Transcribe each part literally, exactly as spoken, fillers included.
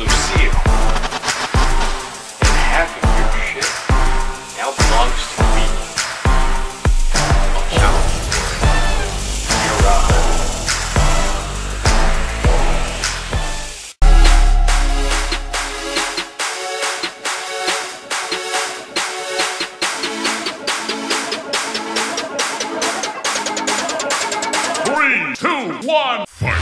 Lucille. And half of your shit now belongs to me. Account your honor. Three, two, one, fight!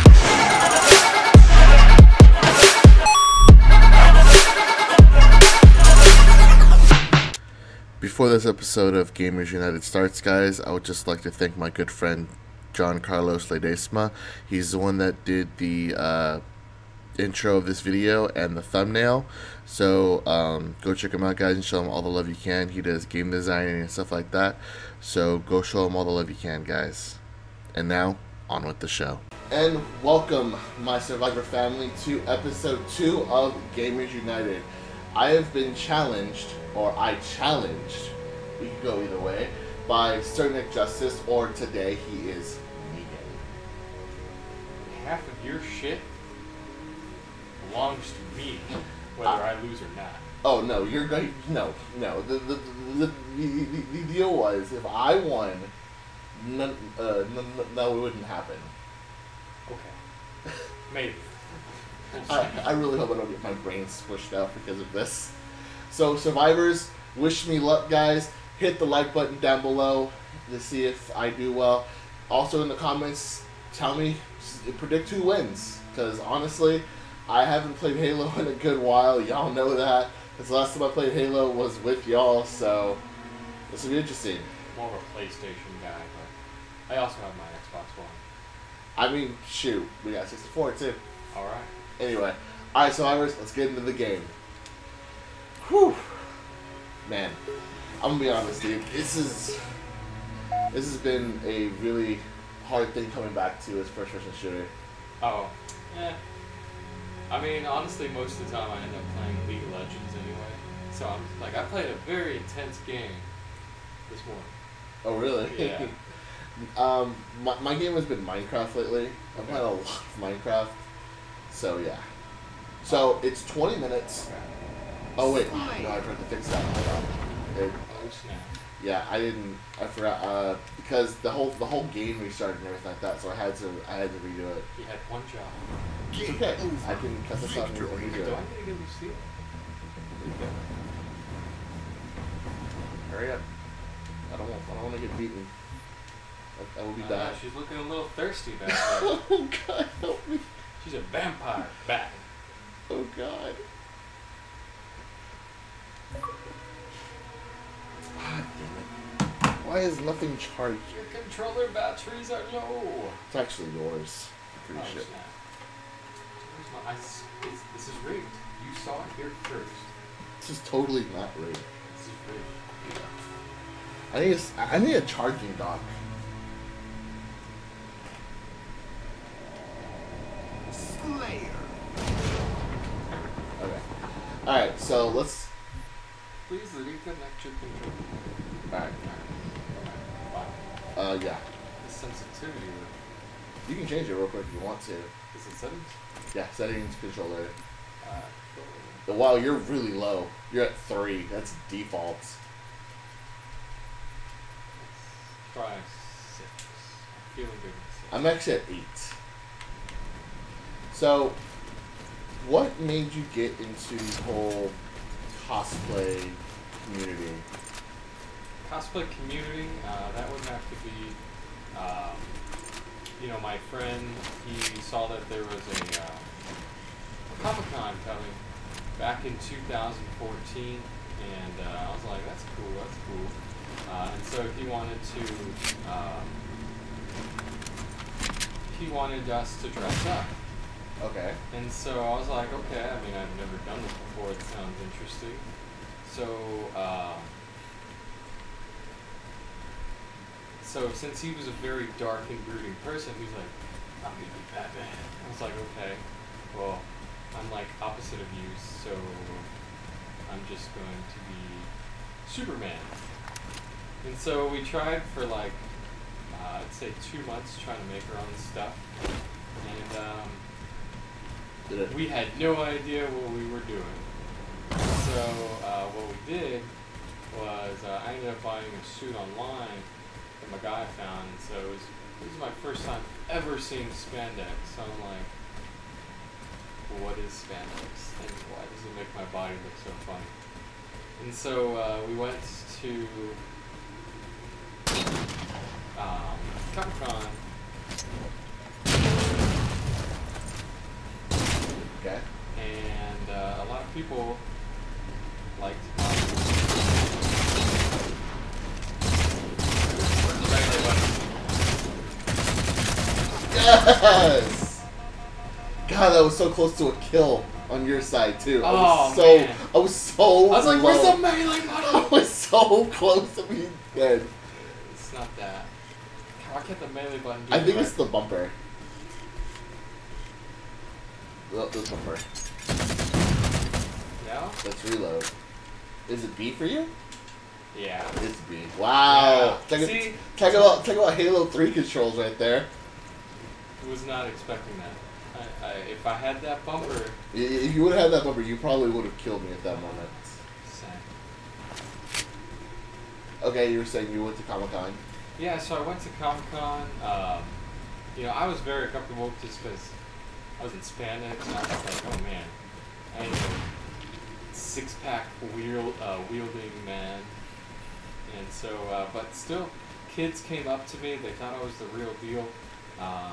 Before this episode of Gamers United starts, guys, I would just like to thank my good friend John Carlos Ledesma. He's the one that did the uh, intro of this video and the thumbnail. So um, go check him out, guys, and show him all the love you can. He does game design and stuff like that. So go show him all the love you can, guys. And now, on with the show. And welcome, my Survivor family, to episode two of Gamers United. I have been challenged, or I challenged, we could go either way, by Sir Nick Justice, or today he is Negan. Half of your shit belongs to me, whether I, I lose or not. Oh no, you're going, no, no. The, the, the, the, the deal was, if I won, none, uh, none, no, it wouldn't happen. Okay. Maybe. I, I really hope I don't get my brain squished out because of this. So, survivors, wish me luck, guys. Hit the like button down below to see if I do well. Also, in the comments, tell me, predict who wins. Because, honestly, I haven't played Halo in a good while. Y'all know that. Because the last time I played Halo was with y'all, so this will be interesting. More of a PlayStation guy, but I also have my Xbox One. I mean, shoot, we got sixty-four, too. Alright. Anyway, alright, so Iris, let's get into the game. Whew. Man, I'm gonna be honest, dude. This is this has been a really hard thing coming back to as first-person shooter. Oh, yeah. I mean, honestly, most of the time I end up playing League of Legends anyway. So I'm like, I played a very intense game this morning. Oh, really? Yeah. um, my my game has been Minecraft lately. I've played a lot of Minecraft. So, yeah. So, it's twenty minutes. Oh, wait. No, I tried to fix that. Hold on. It, yeah, I didn't... I forgot. Uh, because the whole the whole game restarted and everything like that, so I had to I had to redo it. You had one job. It's okay. I can cut this off and redo it. Do I need to get Lucille? Hurry up. I don't want, I don't want to get beaten. I, I will be uh, dying. She's looking a little thirsty back there. Oh, God, help me. She's a vampire bat. Oh God. God damn it. Why is nothing charged? Your controller batteries are low. It's actually yours. Pretty shit. I, it's, this is rigged. You saw it here first. This is totally not rigged. This is rigged. Yeah. I need a, I need a charging dock. Alright, so let's... Please reconnect your controller. Alright. All right. Uh, yeah. The sensitivity. You can change it real quick if you want to. Is it settings? Yeah, settings, controller. Uh, but wow, you're really low. You're at three. That's default. Try six. I'm feeling good with six. I'm actually at eight. So... What made you get into the whole cosplay community? Cosplay community, uh, that would have to be, um, you know, my friend, he saw that there was a, uh, a Comic Con coming back in two thousand fourteen, and uh, I was like, that's cool, that's cool. Uh, and so he wanted to, um, he wanted us to dress up. Okay. And so I was like, okay, I mean, I've never done this before. It sounds interesting. So, uh, so since he was a very dark and brooding person, he's like, I'm going to be Batman. I was like, okay, well, I'm like opposite of you, so I'm just going to be Superman. And so we tried for like, uh, I'd say two months trying to make our own stuff. And, um... We had no idea what we were doing. So uh, what we did was uh, I ended up buying a suit online that my guy found. And so it was, this is my first time ever seeing spandex. So I'm like, well, what is spandex? And why does it make my body look so funny? And so uh, we went to um, Comic Con. Okay. And uh, a lot of people like to buy them. Yes! God, that was so close to a kill on your side too. I was oh, so man. I was so I was like, where's the melee model? I was so close to being dead. It's not that. Why can't the melee button do I think right? It's the bumper. Well, this bumper. Yeah? Let's reload. Is it B for you? Yeah. It's B. Wow. Yeah. Talk, See, talk, about, talk about Halo three controls right there. I was not expecting that. I, I, if I had that bumper... If you would have had that bumper, you probably would have killed me at that moment. Sad. Okay, you were saying you went to Comic-Con. Yeah, so I went to Comic-Con. Um, you know, I was very comfortable with this because I was in spandex, and I was like, oh man, I ain't a six-pack wheel, uh, wielding man. And so, uh, but still, kids came up to me. They thought I was the real deal, um,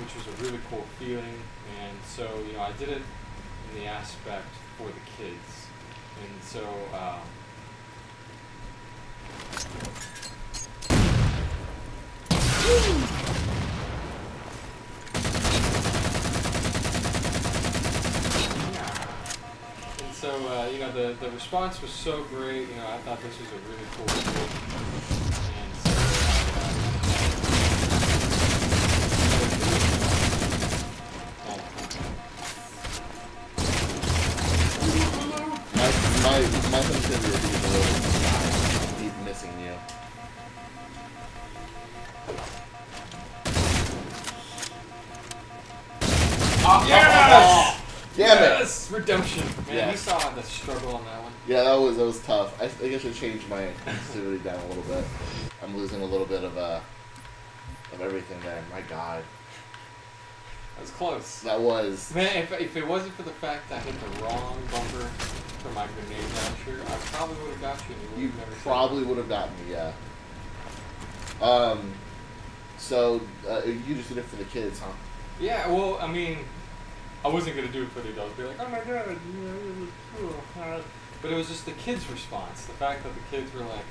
which was a really cool feeling. And so, you know, I did it in the aspect for the kids. And so, um, and so, uh, you know, the, the response was so great. You know, I thought this was a really cool thing. And so, uh, my, my sensitivity is a little, he's missing you. Oh, yes! Yes! Yes! Redemption. Man, yes. We saw the struggle on that one. Yeah, that was that was tough. I think I should change my sensitivity down a little bit. I'm losing a little bit of uh of everything there. My God. That was close. That was. Man, if, if it wasn't for the fact that I hit the wrong bumper for my grenade launcher, I probably would have got you. You probably would have gotten me, yeah. Um, so uh, you just did it for the kids, huh? Yeah, well, I mean, I wasn't going to do it for the adults. Be like, oh my God, you know, it was cool. But it was just the kids' response. The fact that the kids were like,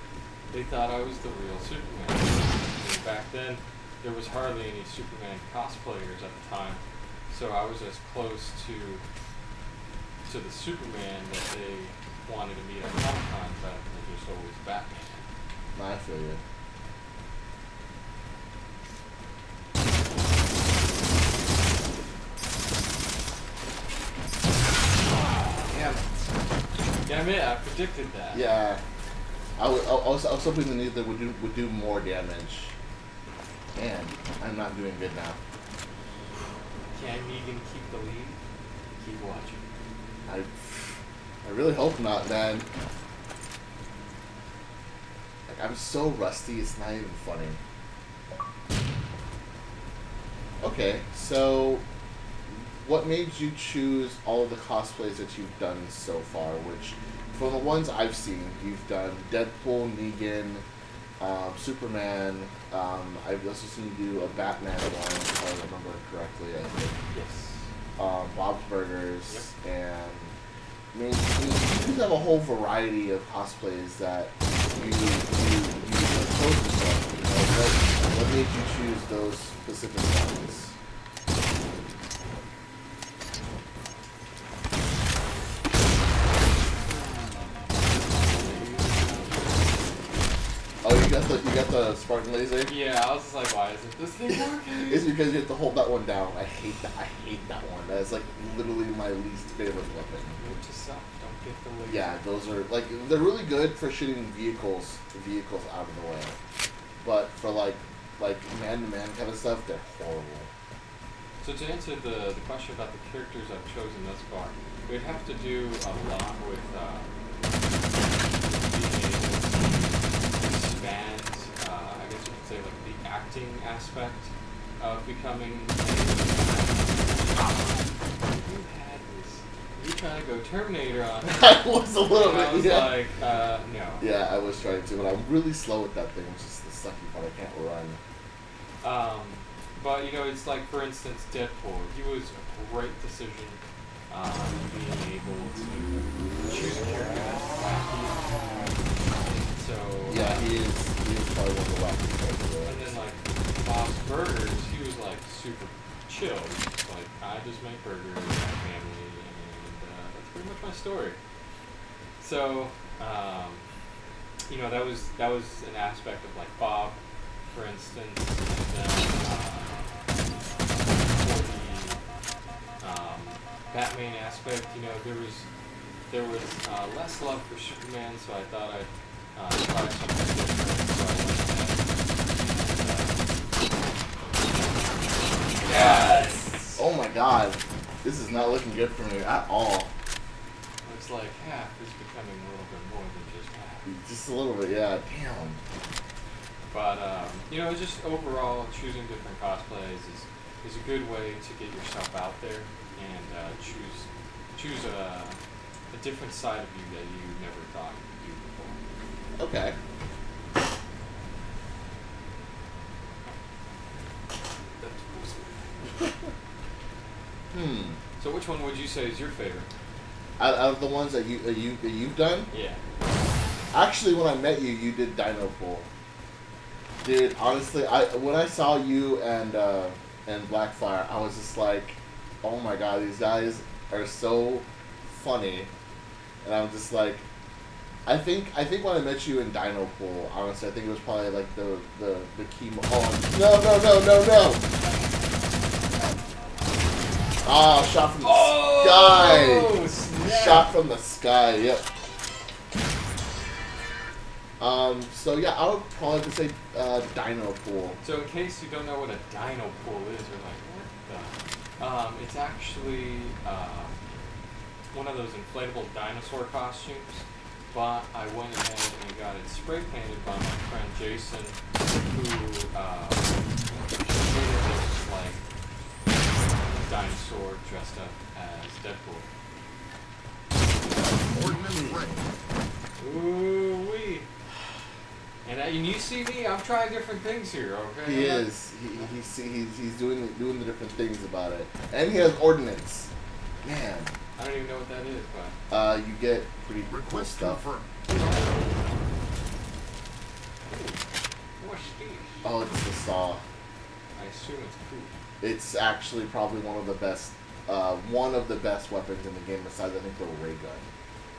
they thought I was the real Superman. And back then, there was hardly any Superman cosplayers at the time. So I was as close to to the Superman that they wanted to meet at Comic-Con, but they just always Batman. I feel you. Damn it! I predicted that. Yeah, I was. I was, I was hoping the need that would do would do more damage. Man, I'm not doing good now. Can Negan keep the lead? Keep watching. I, I really hope not, man. Like I'm so rusty, it's not even funny. Okay, so. What made you choose all of the cosplays that you've done so far? Which, from the ones I've seen, you've done Deadpool, Negan, um, Superman. Um, I've also seen you do a Batman one, if I remember correctly. I think. Yes. Um, Bob's Burgers, yep. And I mean, you, you have a whole variety of cosplays that you chose yourself. You know, what, what made you choose those specific ones? The, you got the Spartan laser? Yeah, I was just like, why isn't this thing working? It's because you have to hold that one down. I hate that. I hate that one. That's like literally my least favorite weapon. Which is up. Don't get the laser. Yeah, those are like they're really good for shooting vehicles, vehicles out of the way. But for like, like man to man kind of stuff, they're horrible. So to answer the, the question about the characters I've chosen thus far, we'd have to do a lot with uh, being able to expand, uh, I guess you could say, like the acting aspect of becoming a... You had this... You trying to go Terminator on it. I was a little bit, I was yeah. like, uh, no. Yeah, I was trying to, and I'm really slow at that thing, which is the sucky part. I can't run. Um, but, you know, it's like, for instance, Deadpool. He was a great decision, um, being able to choose a character that's wacky. So, yeah, uh, he is, he is probably one of the wacky characters. And then, like, Bob's Burgers, he was, like, super chill. Like, I just make burgers with my family, and uh, that's pretty much my story. So, um, you know, that was, that was an aspect of, like, Bob, for instance, and then uh, for the um, Batman aspect, you know, there was there was uh, less love for Superman, so I thought I'd uh, try something different. So I went and, uh, yes! Oh my God, this is not looking good for me at all. Looks like half is becoming a little bit more than just half. Just a little bit, yeah. Damn. But, um, you know, just overall, choosing different cosplays is, is a good way to get yourself out there and uh, choose choose a, a different side of you that you never thought you could do before. Okay. That's awesome. Hmm. So which one would you say is your favorite? Out of the ones that, you, that, you, that you've done? Yeah. Actually, when I met you, you did Dinopool. Dude, honestly, I when I saw you and uh, and Blackfire, I was just like, oh my God, these guys are so funny, and I'm just like, I think I think when I met you in Dinopool, honestly, I think it was probably like the the the key. Oh no no no no no! Ah, oh, shot from the oh, sky! Snap. Shot from the sky. Yep. Um, so yeah, I would probably have to say uh, Dinopool. So in case you don't know what a Dinopool is, you're like, what the? Um, it's actually uh, one of those inflatable dinosaur costumes, but I went ahead and got it spray painted by my friend Jason, who uh, was like a dinosaur dressed up as Deadpool. Ooh wee. And, and you see me, I'm trying different things here, okay? He is. He, he see, he's he's doing doing the different things about it, and he has ordnance. Man, I don't even know what that is, but uh, you get pretty cool stuff. Confirmed. What's this? Oh, it's the saw. I assume it's cool. It's actually probably one of the best, uh, one of the best weapons in the game. Besides, I think the ray gun.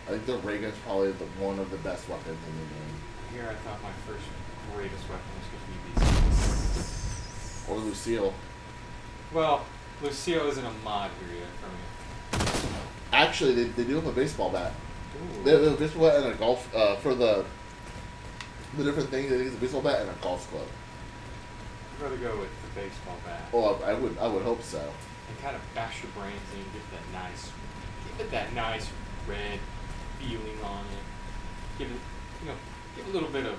I think the ray gun's probably the one of the best weapons in the game. Here I thought my first greatest weapon was going to be these. Or Lucille. Well, Lucille isn't a mod here yet for me. Actually, they, they do have a baseball bat. Ooh. They have a baseball bat and a golf, uh, for the the different things, they have a baseball bat and a golf club. I'd rather go with the baseball bat. Oh, I, I would I would hope so. And kind of bash your brains in and get that nice, get that nice red feeling on it. Give it, you know, a little bit of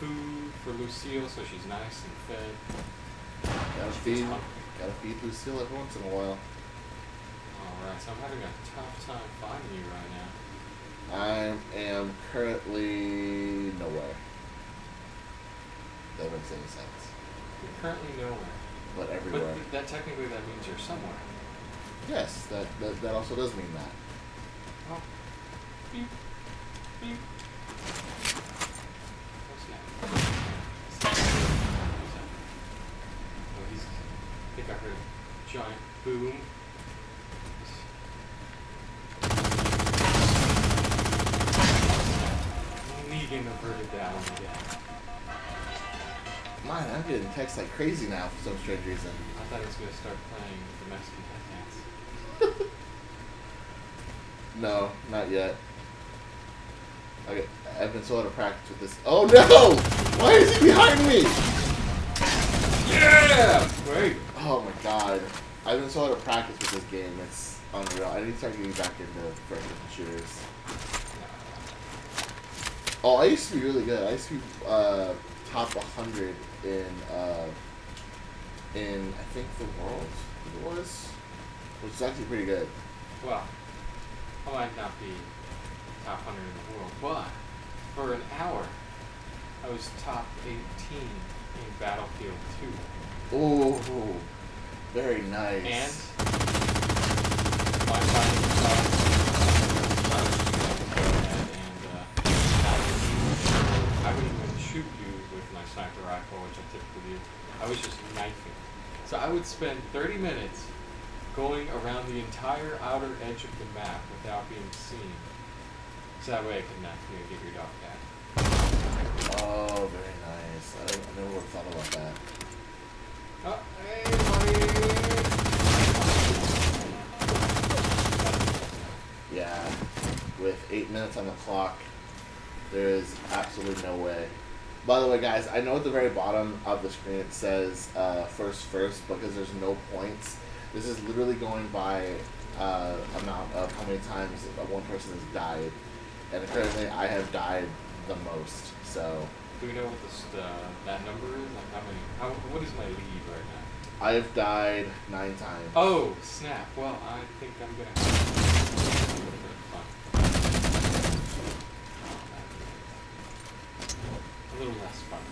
food for Lucille so she's nice and fed. Gotta feed, gotta feed Lucille every once in a while. Alright, so I'm having a tough time finding you right now. I am currently nowhere. That makes any sense. You're currently nowhere. But everywhere. But that technically that means you're somewhere. Yes, that, that, that also does mean that. Oh. Beep. Beep. I think I heard a giant boom. Negan averted that one again. Mine, I'm getting texts like crazy now for some strange reason. I thought it was going to start playing the Mexican dance. No, not yet. Okay, I've been so out of practice with this. Oh no! Why is he behind me? Yeah! Great. Oh my God. I've been so out of practice with this game, it's unreal. I need to start getting back into first-person shooters. Oh, I used to be really good. I used to be uh, top one hundred in, uh, in I think, the world it was, which is actually pretty good. Well, I might not be top one hundred in the world, but for an hour, I was top eighteen in Battlefield two. Oh, very nice. And my fighting style, and uh, I wouldn't even shoot you with my sniper rifle, which I typically do. I was just knifing. So I would spend thirty minutes going around the entire outer edge of the map without being seen. So that way I could knife you and get your dog back. Oh, very nice. I, don't, I never would have thought about that. Oh, hey, buddy! Yeah, with eight minutes on the clock, there is absolutely no way. By the way, guys, I know at the very bottom of the screen it says uh, first first because there's no points. This is literally going by uh, amount of how many times one person has died. And apparently I have died the most, so... Do we know what this, uh, that number is? Like, how many... How, what is my lead right now? I have died nine times. Oh, snap. Well, I think I'm gonna have a little bit of fun. A little less fun.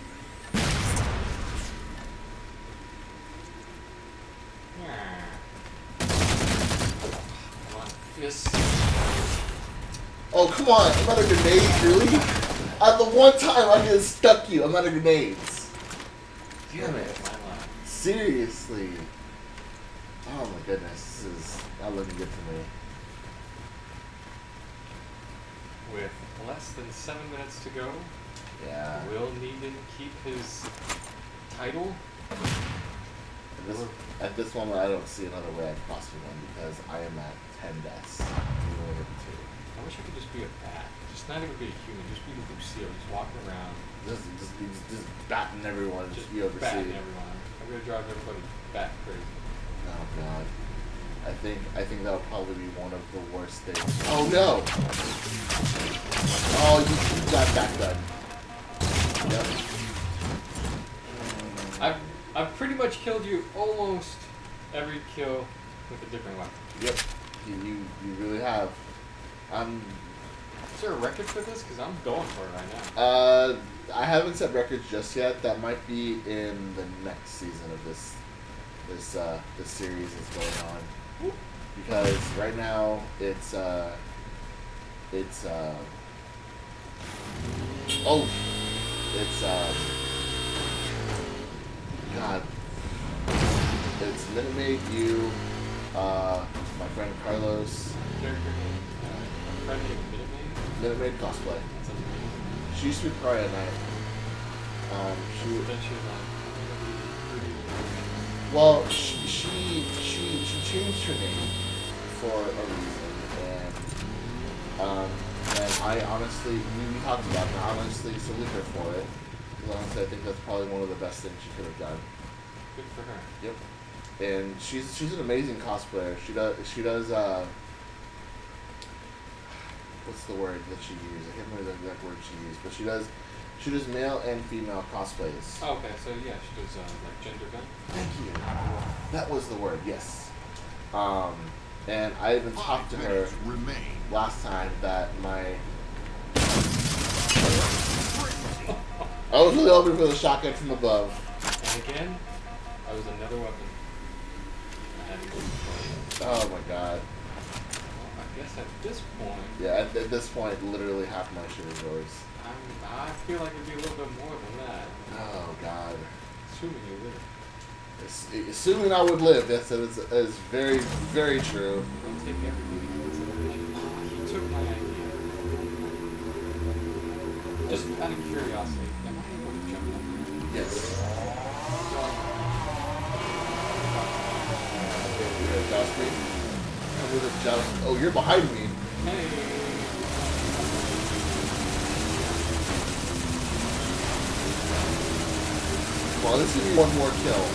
Come on. Yes. Oh, come on. I'm out of grenades, really? At the one time I just stuck you, I'm out of grenades. Damn it. Seriously. Oh my goodness, this is not looking good for me. With less than seven minutes to go, yeah. Will Negan keep his title? At this, at this moment, I don't see another way I possibly win because I am at ten deaths. I wish I could just be a bat. Just not even be a human. Just be Lucille. Just walking around. Just, just, just, just batting everyone. Just, just be overseas. Batting everyone. I'm gonna drive everybody bat crazy. Oh god. I think I think that'll probably be one of the worst things. Oh no! Oh, you, you got back done. Yep. I've I've pretty much killed you almost every kill with a different weapon. Yep. You you, you really have. I'm. Is there a record for this? Because I'm going for it right now. Uh, I haven't set records just yet. That might be in the next season of this, this uh, this series is going on. Ooh. Because right now it's uh, it's uh, oh, it's uh, God, it's Minute Maid, you, uh, my friend Carlos. Friend named Minute Maid? Minute Maid cosplay. That's amazing. She used to be cry at night. Um, she would. Well, she, she she she changed her name for a reason, and um, and I honestly, we talked about it. I honestly salute her for it. Because honestly, I think that's probably one of the best things she could have done. Good for her. Yep. And she's she's an amazing cosplayer. She does she does. Uh, What's the word that she used? I can't remember the exact word she used, but she does, she does male and female cosplays. Oh, okay, so yeah, she does uh, like gender bent. Thank you. That was the word. Yes. Um, and I even Five talked to her remain. last time that my. I was really hoping for the shotgun from above. And again, I was another weapon. I had to go for it. Oh my god. I guess at this point... Yeah, at, at this point, literally half my shit is yours. I'm, I feel like it'd be a little bit more than that. Oh, God. Assuming you live. It's, assuming I would live, that's is, is very, very true. Don't take everything into consideration. You took my idea. Just out of curiosity, am I able to jump up here? Yes. Uh, okay, you're Oh, you're behind me. Hey. Well, this is one more kill.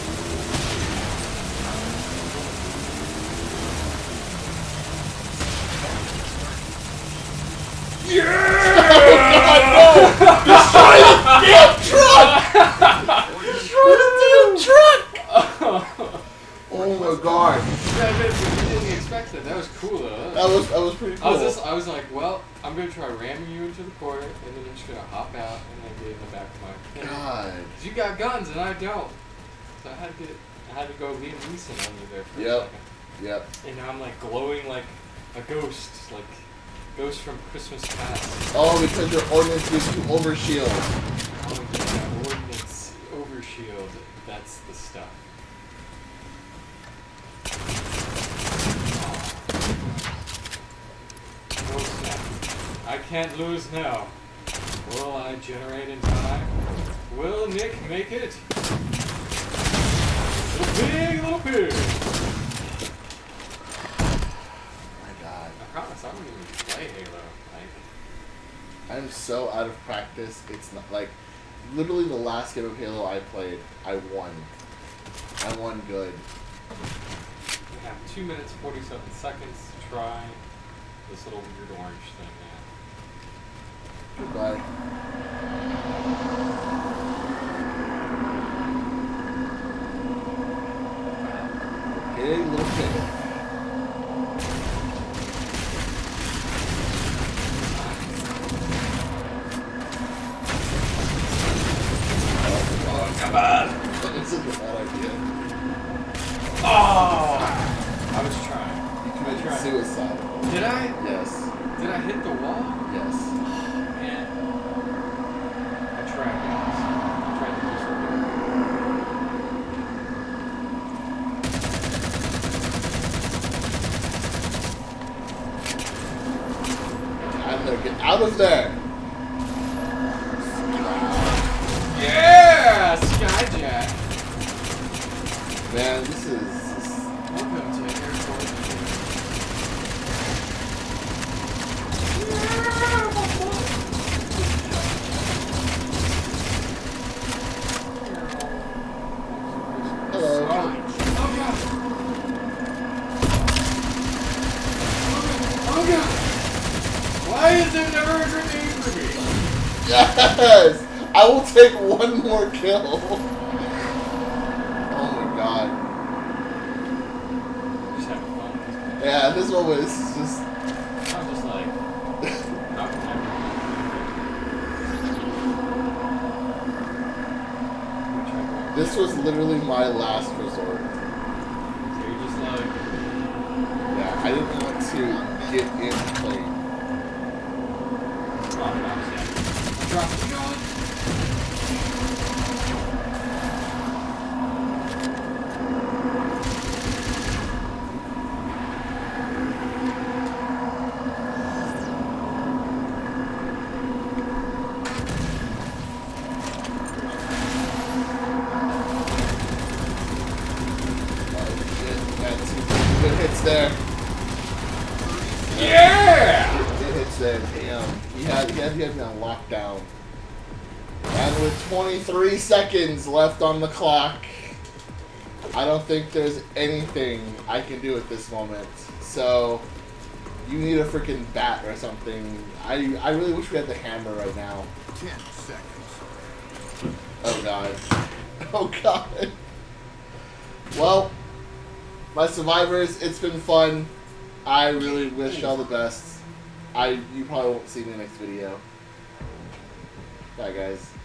Yeah! Oh God, no! Destroy the damn truck! Destroy the damn truck! Oh my God! Yeah, I mean, we didn't expect that. That was cool though. That was that was pretty cool. I was just, I was like, well, I'm gonna try ramming you into the corner, and then I'm just gonna hop out and then get in the back of my car. God! Cause you got guns and I don't, so I had to get, I had to go Liam Neeson on you there for yep. a second. Yep. And now I'm like glowing like a ghost, like. Ghost from Christmas Past. Oh, because your ordinance gives you over shield. Oh yeah, ordinance over shield. That's the stuff. Oh snap! I can't lose now. Will I generate in time? Will Nick make it? Little pig, little pig. Oh my God! I promise I'm gonna. Halo, like. I'm so out of practice. It's not like literally the last game of Halo I played, I won. I won good. We have two minutes forty-seven seconds to try this little weird orange thing now. Goodbye. Okay, little thing. Seconds left on the clock. I don't think there's anything I can do at this moment. So you need a freaking bat or something. I I really wish we had the hammer right now. Ten seconds. Oh God. Oh God. Well, my survivors, it's been fun. I really wish y'all the best. I you probably won't see me in the next video. Bye guys.